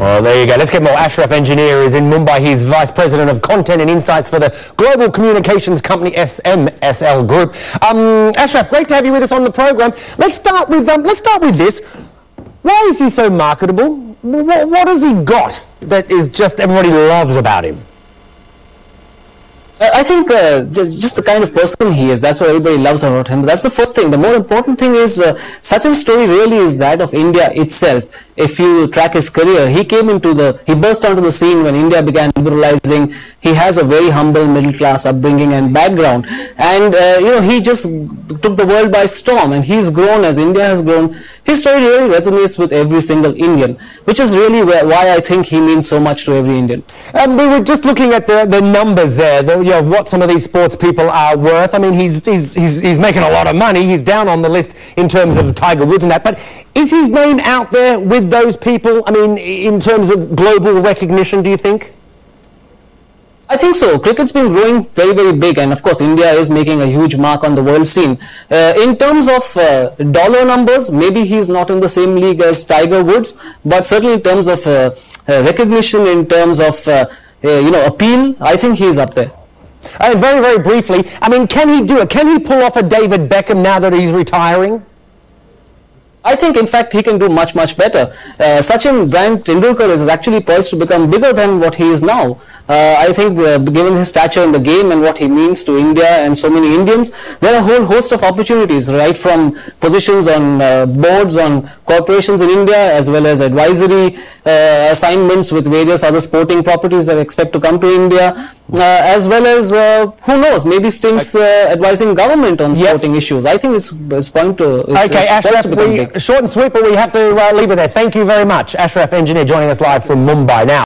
Well, there you go. Let's get more. Ashraf Engineer is in Mumbai. He's Vice President of Content and Insights for the global communications company SMSL Group. Ashraf, great to have you with us on the program. Let's start with this. Why is he so marketable? What has he got that is just everybody loves about him? I think just the kind of person he is, that's what everybody loves about him. But that's the first thing. The more important thing is Sachin's story really is that of India itself. If you track his career, he burst onto the scene when India began liberalizing. He has a very humble middle class upbringing and background. And, he just took the world by storm, and he's grown as India has grown. His story really resonates with every single Indian, which is really why I think he means so much to every Indian. And we were just looking at the numbers there. Of what some of these sports people are worth. I mean, he's making a lot of money. He's down on the list in terms of Tiger Woods and that. But is his name out there with those people? I mean, in terms of global recognition, do you think? I think so. Cricket's been growing very, very big, and of course India is making a huge mark on the world scene. In terms of dollar numbers, maybe he's not in the same league as Tiger Woods, but certainly in terms of recognition, in terms of appeal, I think he's up there. Very, very briefly, I mean, can he do it? Can he pull off a David Beckham now that he's retiring? I think, in fact, he can do much, much better. Sachin Tendulkar is actually poised to become bigger than what he is now. I think, given his stature in the game and what he means to India and so many Indians, there are a whole host of opportunities, right from positions on boards, on corporations in India, as well as advisory assignments with various other sporting properties that expect to come to India. As well as, who knows, maybe stints advising government on sporting issues. I think it's fun to... Okay, Ashraf, short and sweet, but we have to leave it there. Thank you very much. Ashraf Engineer joining us live from Mumbai now.